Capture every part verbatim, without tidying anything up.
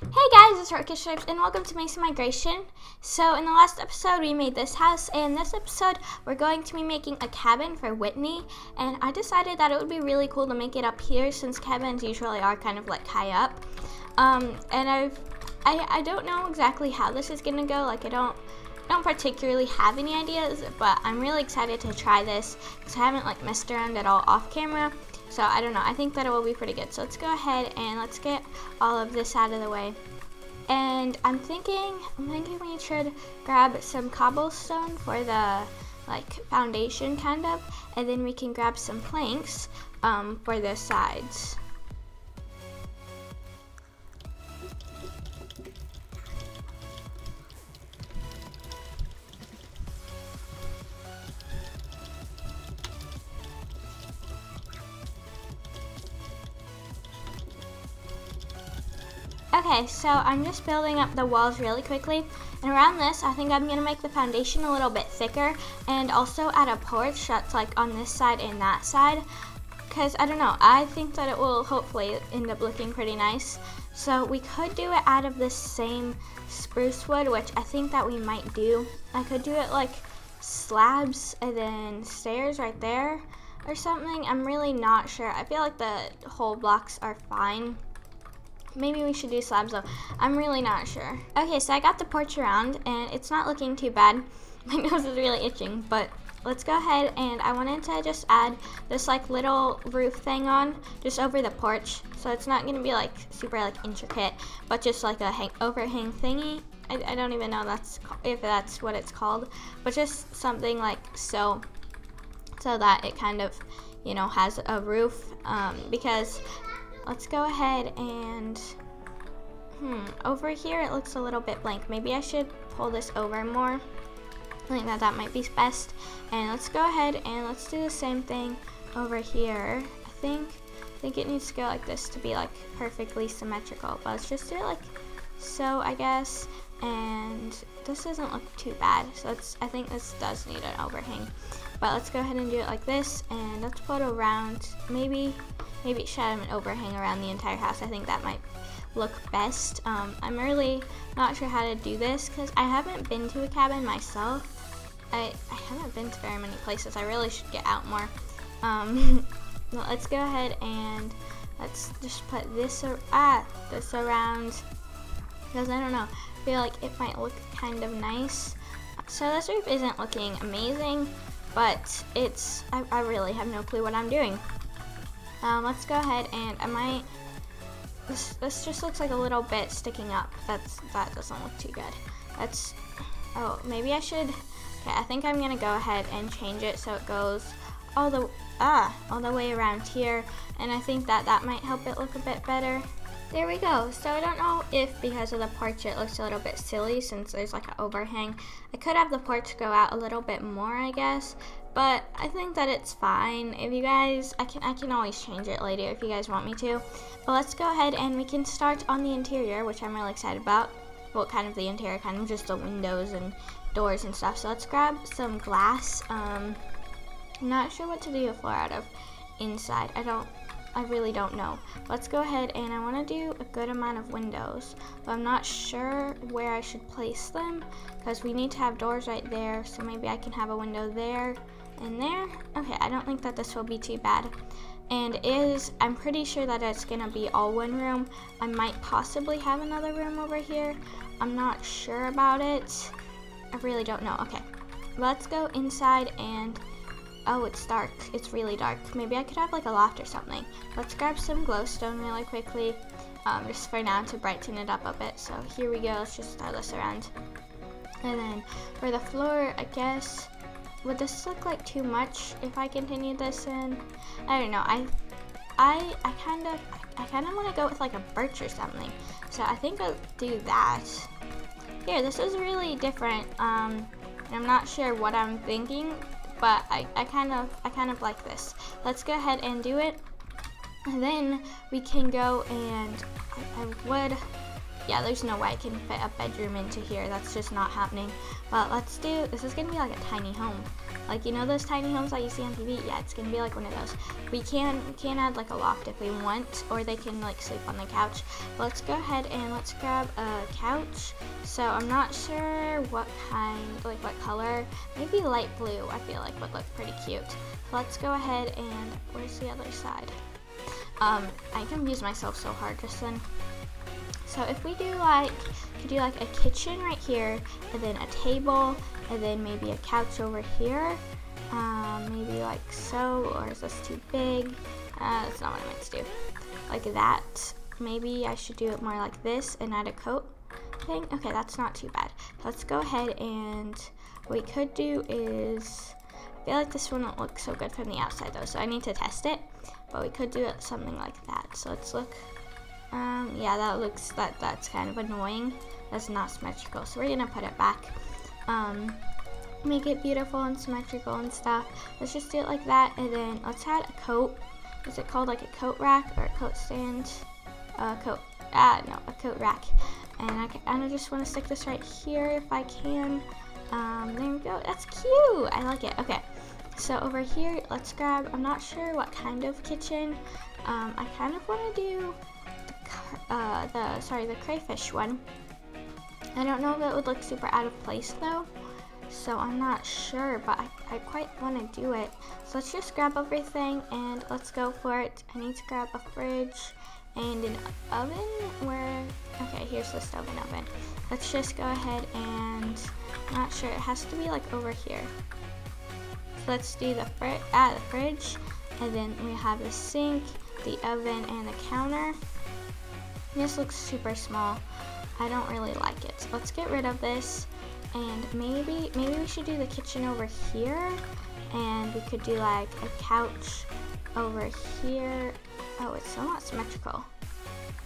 Hey guys, it's Rocket Stripes and welcome to Mesa Migration. So in the last episode we made this house, and this episode we're going to be making a cabin for Whitney, and I decided that it would be really cool to make it up here since cabins usually are kind of like high up. Um, and I've, I, I don't know exactly how this is gonna go, like I don't, don't particularly have any ideas, but I'm really excited to try this because I haven't like messed around at all off camera. So I don't know, I think that it will be pretty good. So let's go ahead and let's get all of this out of the way. And I'm thinking, I'm thinking we should grab some cobblestone for the like foundation kind of, and then we can grab some planks um, for the sides. Okay, so I'm just building up the walls really quickly, and around this I think I'm going to make the foundation a little bit thicker and also add a porch that's like on this side and that side, because I don't know, I think that it will hopefully end up looking pretty nice. So we could do it out of this same spruce wood, which I think that we might do. I could do it like slabs and then stairs right there or something. I'm really not sure. I feel like the whole blocks are fine. Maybe we should do slabs though. I'm really not sure. Okay, so I got the porch around and it's not looking too bad. My nose is really itching, but let's go ahead, and I wanted to just add this like little roof thing on just over the porch. So it's not gonna be like super like intricate, but just like a hang overhang thingy. I, I don't even know that's if that's what it's called, but just something like so, so that it kind of, you know, has a roof um, because let's go ahead and, hmm, over here it looks a little bit blank. Maybe I should pull this over more. I think that that might be best. And let's go ahead and let's do the same thing over here. I think, I think it needs to go like this to be like perfectly symmetrical. But let's just do it like so, I guess. And this doesn't look too bad. So it's, I think this does need an overhang. But let's go ahead and do it like this, and let's put around, maybe, maybe it should have an overhang around the entire house. I think that might look best. Um, I'm really not sure how to do this because I haven't been to a cabin myself. I, I haven't been to very many places. I really should get out more. Um, well, let's go ahead and let's just put this, ar ah, this around, because I don't know, I feel like it might look kind of nice. So this roof isn't looking amazing, but it's, I, I really have no clue what I'm doing. Um, let's go ahead and I might, this, this just looks like a little bit sticking up. That's, that doesn't look too good. That's, oh, maybe I should, okay, I think I'm gonna go ahead and change it so it goes all the, ah, all the way around here. And I think that that might help it look a bit better. There we go. So I don't know if because of the porch it looks a little bit silly since there's like an overhang. I could have the porch go out a little bit more, I guess, but I think that it's fine. If you guys, I can I can always change it later if you guys want me to. But let's go ahead and we can start on the interior, which I'm really excited about. Well, kind of the interior, kind of just the windows and doors and stuff. So let's grab some glass. Um, I'm not sure what to do the floor out of inside. I don't. I really don't know. Let's go ahead and I want to do a good amount of windows, but I'm not sure where I should place them because we need to have doors right there. So maybe I can have a window there and there. Okay, I don't think that this will be too bad. And it is, I'm pretty sure that it's gonna be all one room. I might possibly have another room over here. I'm not sure about it. I really don't know. Okay, let's go inside and oh, it's dark. It's really dark. Maybe I could have like a loft or something. Let's grab some glowstone really quickly, um, just for now to brighten it up a bit. So here we go. Let's just throw this around. And then for the floor, I guess, would this look like too much if I continue this in? I don't know. I, I, I kind of, I kind of want to go with like a birch or something. So I think I'll do that. Here, this is really different. Um, I'm not sure what I'm thinking, but I, I kind of I kind of like this. Let's go ahead and do it. And then we can go and I, I would, yeah, there's no way I can fit a bedroom into here. That's just not happening. But let's do, this is gonna be like a tiny home. Like, you know those tiny homes that you see on T V? Yeah, it's gonna be like one of those. We can we can add like a loft if we want, or they can like sleep on the couch. But let's go ahead and let's grab a couch. So I'm not sure what kind, like what color. Maybe light blue, I feel like would look pretty cute. So let's go ahead and, where's the other side? Um, I confuse myself so hard just then. So if we do like, could do like a kitchen right here, and then a table, and then maybe a couch over here, um, maybe like so, or is this too big? Uh, that's not what I meant to do. Like that. Maybe I should do it more like this and add a coat thing. Okay, that's not too bad. Let's go ahead and what we could do is, I feel like this one won't look so good from the outside though, so I need to test it. But we could do it something like that. So let's look. Um, yeah, that looks, that that's kind of annoying. That's not symmetrical, so we're gonna put it back. Um, make it beautiful and symmetrical and stuff. Let's just do it like that, and then let's add a coat. Is it called like a coat rack or a coat stand? A uh, coat, ah, no, a coat rack. And I, can, and I just want to stick this right here if I can. Um, there we go. That's cute. I like it. Okay. So over here, let's grab. I'm not sure what kind of kitchen. Um, I kind of want to do. Uh, the sorry, the crayfish one. I don't know if it would look super out of place though, so I'm not sure, but I, I quite want to do it. So let's just grab everything and let's go for it. I need to grab a fridge and an oven. Where? Okay, here's the stove and oven. Let's just go ahead and, I'm not sure, it has to be like over here. So let's do the fridge, ah, the fridge, and then we have the sink, the oven, and the counter. This looks super small. I don't really like it. So let's get rid of this, and maybe maybe we should do the kitchen over here, and we could do like a couch over here. Oh, it's so not symmetrical.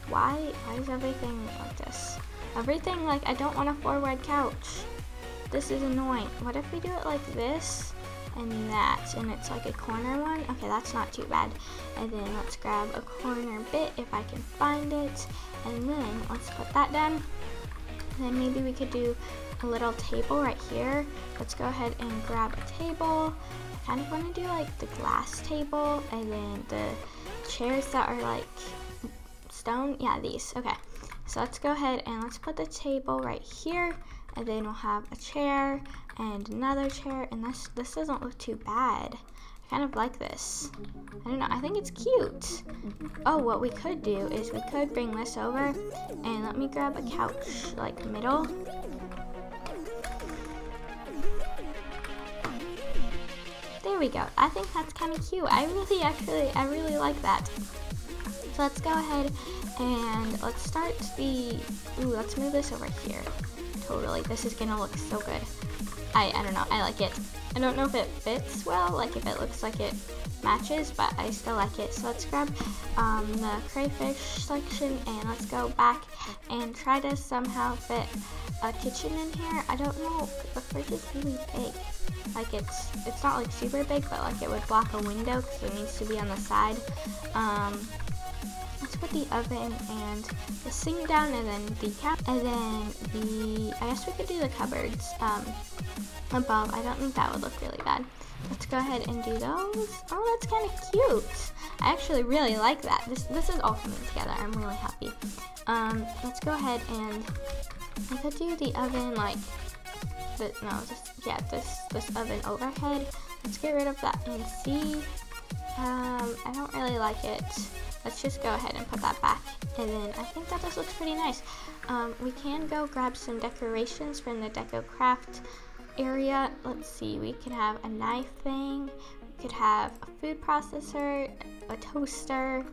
Why? Why is everything like this? Everything like, I don't want a forward couch. This is annoying. What if we do it like this and that, and it's like a corner one? Okay, that's not too bad. And then let's grab a corner bit if I can find it, and then let's put that down. And then maybe we could do a little table right here. Let's go ahead and grab a table. I kind of want to do like the glass table, and then the chairs that are like stone, yeah, these. Okay, so let's go ahead and let's put the table right here, and then we'll have a chair and another chair, and this this doesn't look too bad. I kind of like this. I don't know, I think it's cute. Oh, what we could do is we could bring this over, and let me grab a couch, like middle. There we go. I think that's kind of cute. I really actually, I really like that. So let's go ahead and let's start the, ooh, let's move this over here. Totally, this is gonna look so good. I, I don't know, I like it. I don't know if it fits well, like if it looks like it matches, but I still like it. So let's grab um, the crayfish section, and let's go back and try to somehow fit a kitchen in here. I don't know, the fridge is really big. Like it's, it's not like super big, but like it would block a window because it needs to be on the side. Um, Let's put the oven and the sink down, and then the cap, and then the, I guess we could do the cupboards um, above. I don't think that would look really bad. Let's go ahead and do those. Oh, that's kind of cute. I actually really like that. This this is all coming together. I'm really happy. Um, let's go ahead and I could do the oven like, the, no, just, yeah, this, this oven overhead. Let's get rid of that and see. Um, I don't really like it. Let's just go ahead and put that back, and then I think that this looks pretty nice. Um, we can go grab some decorations from the DecoCraft area. Let's see, we can have a knife thing, we could have a food processor, a toaster.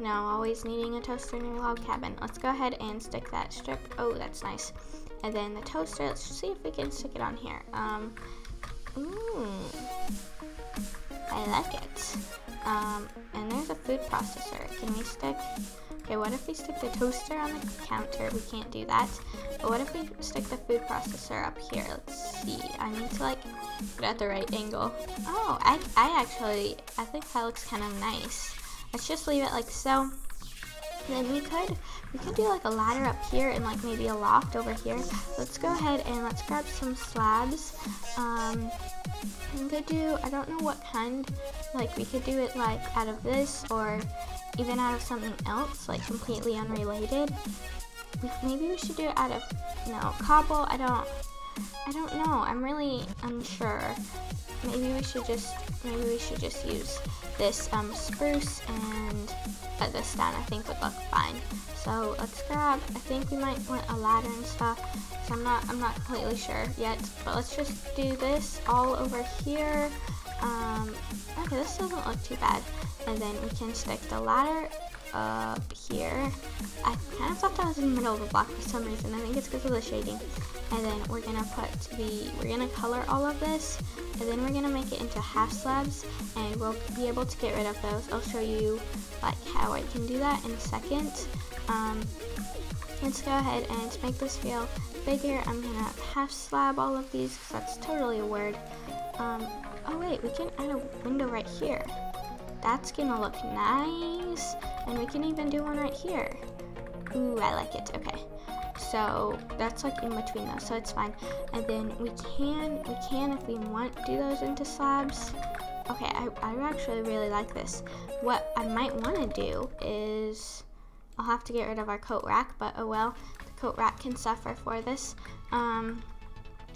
You know, always needing a toaster in your log cabin. Let's go ahead and stick that strip. Oh, that's nice. And then the toaster, let's see if we can stick it on here. Um, ooh, I like it. Um, and there's a food processor. Can we stick, okay, what if we stick the toaster on the counter? We can't do that. But what if we stick the food processor up here? Let's see, I need to like put it at the right angle. Oh, I, I actually, I think that looks kind of nice. Let's just leave it like so. And then we could we could do like a ladder up here and like maybe a loft over here. Let's go ahead and let's grab some slabs. Um, we could do, I don't know what kind, like we could do it like out of this or even out of something else, like completely unrelated. Maybe we should do it out of, you know, cobble. I don't, I don't know. I'm really unsure. Maybe we should just, maybe we should just use this um, spruce and cut this down. I think would look fine. So let's grab. I think we might want a ladder and stuff. So I'm not, I'm not completely sure yet. But let's just do this all over here. Um, okay, this doesn't look too bad. And then we can stick the ladder up here. I kind of thought that was in the middle of the block for some reason. I think it's because of the shading. And then we're gonna put the, we're gonna color all of this, and then we're gonna make it into half slabs, and we'll be able to get rid of those. I'll show you like how I can do that in a second. Um, let's go ahead and to make this feel bigger, I'm gonna half slab all of these because that's totally a word. Um, oh wait, we can add a window right here. That's gonna look nice. And we can even do one right here. Ooh, I like it, okay. So that's like in between those, so it's fine. And then we can, we can if we want, do those into slabs. Okay, I, I actually really like this. What I might wanna do is, I'll have to get rid of our coat rack, but oh well, the coat rack can suffer for this. Um,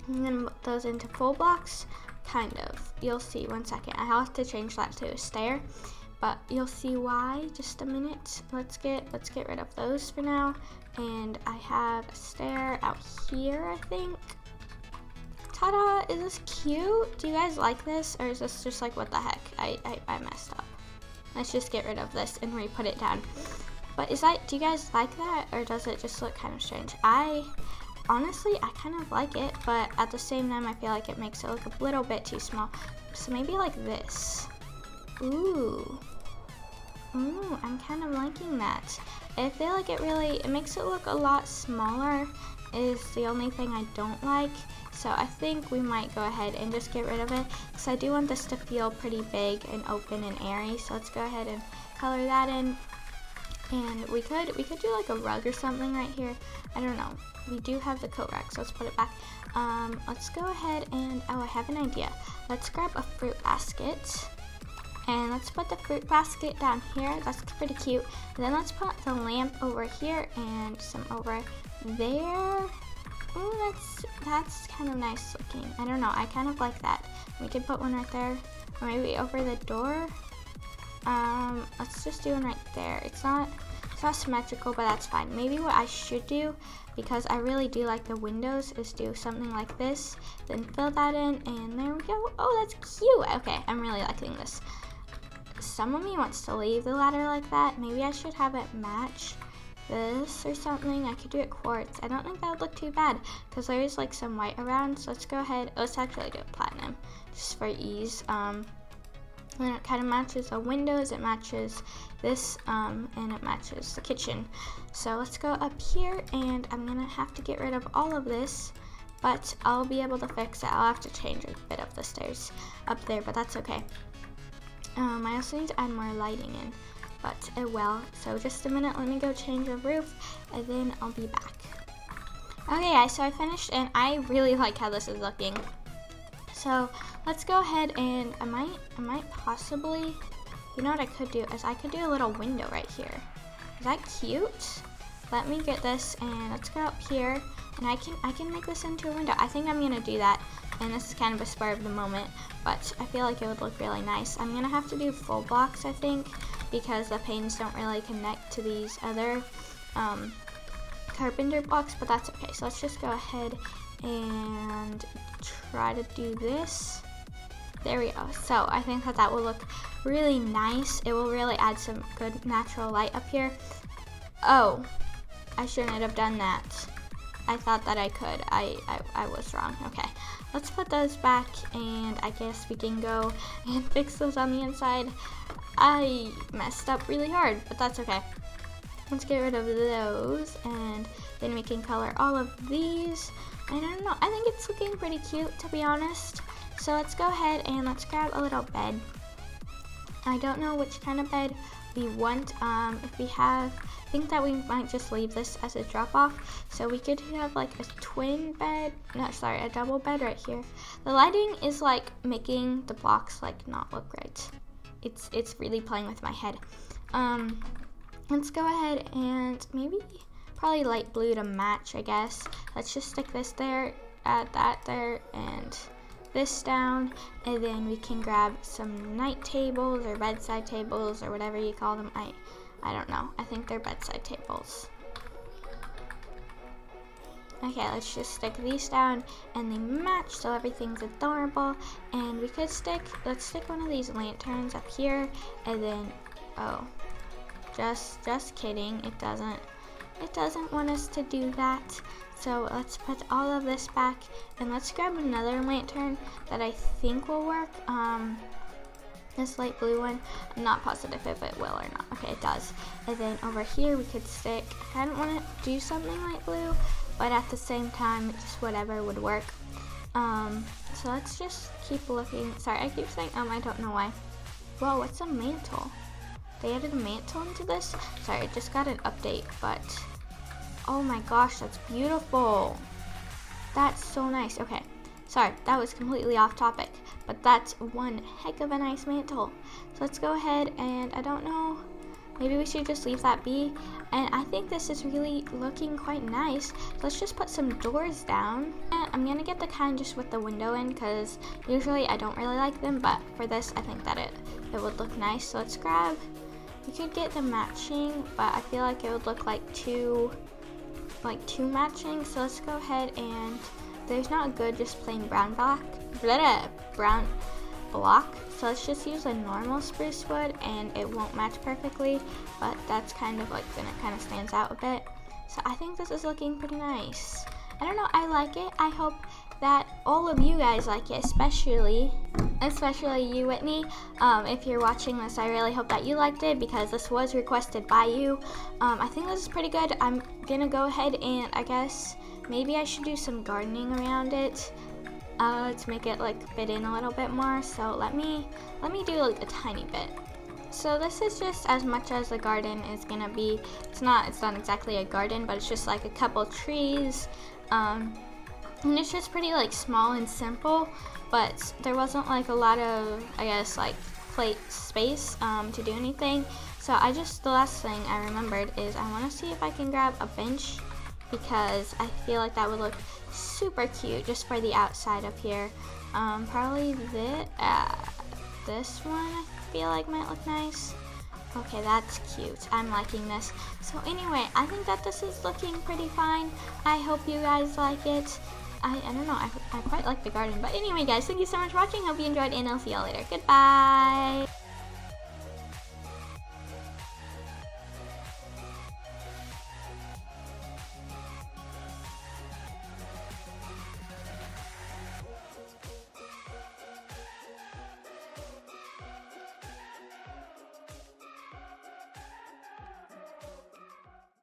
I'm gonna put those into full blocks. Kind of, you'll see, one second. I have to change that to a stair, but you'll see why, just a minute. Let's get, let's get rid of those for now. And I have a stair out here, I think. Ta-da, is this cute? Do you guys like this? Or is this just like, what the heck, I, I, I messed up. Let's just get rid of this and re-put it down. But is that, do you guys like that? Or does it just look kind of strange? I, honestly, I kind of like it, but at the same time, I feel like it makes it look a little bit too small. So maybe like this. Ooh, ooh, I'm kind of liking that. I feel like it really, it makes it look a lot smaller is the only thing I don't like. So I think we might go ahead and just get rid of it because I do want this to feel pretty big and open and airy. So let's go ahead and color that in. And we could, we could do like a rug or something right here. I don't know. We do have the coat rack, so let's put it back. Um, let's go ahead and, oh, I have an idea. Let's grab a fruit basket. And let's put the fruit basket down here. That's pretty cute. And then let's put the lamp over here and some over there. Ooh, that's, that's kind of nice looking. I don't know, I kind of like that. We could put one right there, or maybe over the door. Um, let's just do one right there. It's not, it's not symmetrical, but that's fine. Maybe what I should do, because I really do like the windows, is do something like this, then fill that in, and there we go. Oh, that's cute. Okay, I'm really liking this. Some of me wants to leave the ladder like that. Maybe I should have it match this or something. I could do it quartz. I don't think that would look too bad because there is like some white around. So let's go ahead. Let's actually do it platinum just for ease. Um, and it kind of matches the windows. It matches this um, and it matches the kitchen. So let's go up here and I'm gonna have to get rid of all of this. But I'll be able to fix it. I'll have to change a bit of the stairs up there, but that's okay. Um, I also need to add more lighting in, but oh well. So just a minute, let me go change the roof, and then I'll be back. Okay guys, so I finished, and I really like how this is looking. So let's go ahead and, I might, I might possibly, you know what I could do, is I could do a little window right here. Is that cute? Let me get this, and let's go up here, and I can, I can make this into a window. I think I'm gonna do that. And this is kind of a spur of the moment, but I feel like it would look really nice. I'm gonna have to do full blocks, I think, because the panes don't really connect to these other um, carpenter blocks, but that's okay. So let's just go ahead and try to do this. There we go. So I think that that will look really nice. It will really add some good natural light up here. Oh, I shouldn't have done that. I thought that I could. I, I, I was wrong. Okay. Let's put those back, and I guess we can go and fix those on the inside. I messed up really hard, but that's okay. Let's get rid of those, and then we can color all of these. I don't know. I think it's looking pretty cute, to be honest. So let's go ahead and let's grab a little bed. I don't know which kind of bed we want. Um, if we have, I think that we might just leave this as a drop-off. So we could have like a twin bed, no, sorry, a double bed right here. The lighting is like making the blocks like not look right. It's, it's really playing with my head. Um, let's go ahead and maybe probably light blue to match, I guess. Let's just stick this there, add that there, and this down, and then we can grab some night tables or bedside tables or whatever you call them. I I don't know. I think they're bedside tables. Okay, let's just stick these down and they match, so everything's adorable. And we could stick, let's stick one of these lanterns up here, and then, oh, just just kidding, it doesn't it doesn't want us to do that. So let's put all of this back, and let's grab another lantern that I think will work. Um, this light blue one, I'm not positive if it will or not. Okay, it does. And then over here we could stick, I kind of want to do something light blue, but at the same time, just whatever would work. Um, so let's just keep looking. Sorry, I keep saying um, I don't know why. Whoa, what's a mantle? They added a mantle into this? Sorry, I just got an update, but oh my gosh, that's beautiful. That's so nice. Okay, sorry, that was completely off topic, but that's one heck of a nice mantle. So let's go ahead and, I don't know, maybe we should just leave that be. And I think this is really looking quite nice. Let's just put some doors down. And I'm gonna get the kind just with the window in, because usually I don't really like them, but for this, I think that it, it would look nice. So let's grab, you could get the matching, but I feel like it would look like two, like two matching. So let's go ahead and there's not good just plain brown black blah, brown block, so let's just use a normal spruce wood, and it won't match perfectly, but that's kind of like, then it kind of stands out a bit. So I think this is looking pretty nice. I don't know, I like it. I hope that all of you guys like it, especially especially you, Whitney. Um, if you're watching this, I really hope that you liked it, because this was requested by you. Um, I think this is pretty good. I'm gonna go ahead and, I guess, maybe I should do some gardening around it uh, to make it like fit in a little bit more. So let me, let me do like a tiny bit. So this is just as much as the garden is gonna be. It's not, it's not exactly a garden, but it's just like a couple trees. Um, And it's just pretty like small and simple, but there wasn't like a lot of, I guess, like plate space um, to do anything. So I just, the last thing I remembered is I want to see if I can grab a bench, because I feel like that would look super cute just for the outside up here. Um, probably this, uh, this one I feel like might look nice. Okay, that's cute. I'm liking this. So anyway, I think that this is looking pretty fine. I hope you guys like it. I, I don't know, I, I quite like the garden. But anyway, guys, thank you so much for watching. Hope you enjoyed, and I'll see y'all later. Goodbye!